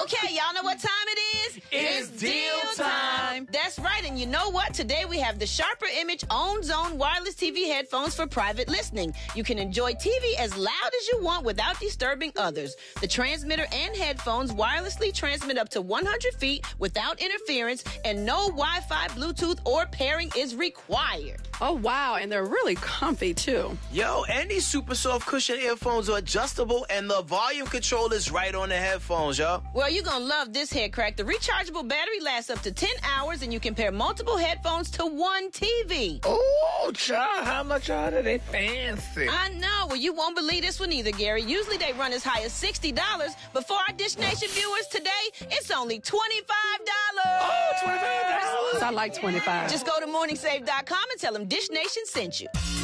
Okay, y'all know what time it is? It's deal time. That's right, and you know what? Today we have the Sharper Image Own Zone wireless TV headphones for private listening. You can enjoy TV as loud as you want without disturbing others. The transmitter and headphones wirelessly transmit up to 100 feet without interference, and no Wi-Fi, Bluetooth, or pairing is required. Oh, wow, and they're really comfy, too. Yo, and these super soft cushion earphones are adjustable, and the volume control is right on the headphones, yo. Well, you're going to love this, Headkrack. The rechargeable battery lasts up to 10 hours, and you can pair multiple headphones to one TV. Oh, child, how much are they fancy? I know. Well, you won't believe this one either, Gary. Usually they run as high as $60, but for our Dish Nation viewers today, it's only $25. Oh, $25. I like $25. Just go to morningsave.com and tell them Dish Nation sent you.